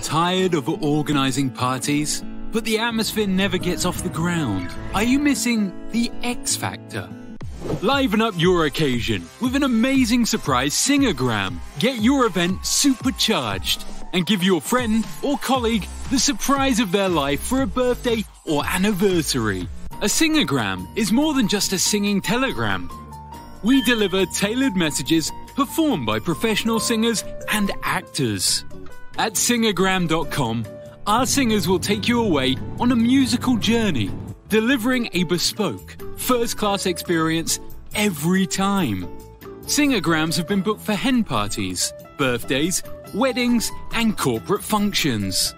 Tired of organizing parties, but the atmosphere never gets off the ground? Are you missing the X Factor? Liven up your occasion with an amazing surprise Singergram. Get your event supercharged and give your friend or colleague the surprise of their life for a birthday or anniversary. A Singergram is more than just a singing telegram. We deliver tailored messages performed by professional singers and actors. At singergram.com, our singers will take you away on a musical journey, delivering a bespoke, first-class experience every time. Singergrams have been booked for hen parties, birthdays, weddings, and corporate functions.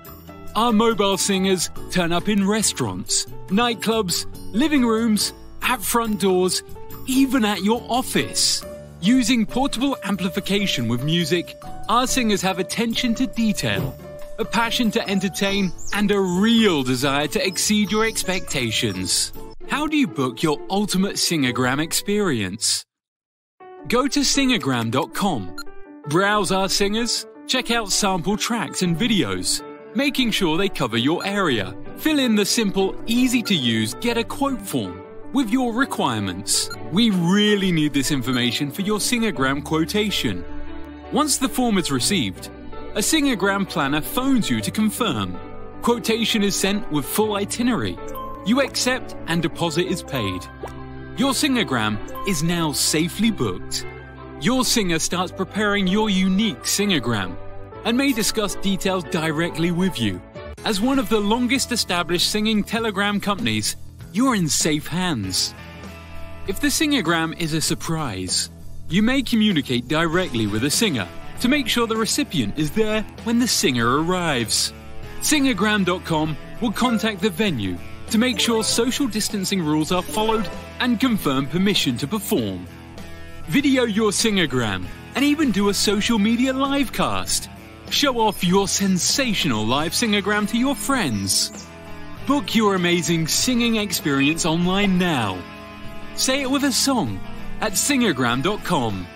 Our mobile singers turn up in restaurants, nightclubs, living rooms, at front doors, even at your office. Using portable amplification with music, our singers have attention to detail, a passion to entertain, and a real desire to exceed your expectations. How do you book your ultimate Singergram experience? Go to singergram.com, browse our singers, check out sample tracks and videos, making sure they cover your area. Fill in the simple, easy-to-use Get a Quote form with your requirements. We really need this information for your Singergram quotation. Once the form is received, a Singergram planner phones you to confirm. Quotation is sent with full itinerary. You accept and deposit is paid. Your Singergram is now safely booked. Your singer starts preparing your unique Singergram and may discuss details directly with you. As one of the longest established singing telegram companies, you're in safe hands. If the Singergram is a surprise, you may communicate directly with a singer to make sure the recipient is there when the singer arrives. Singergram.com will contact the venue to make sure social distancing rules are followed and confirm permission to perform. Video your Singergram and even do a social media live cast. Show off your sensational live Singergram to your friends. Book your amazing singing experience online now. Say it with a song at singergram.com.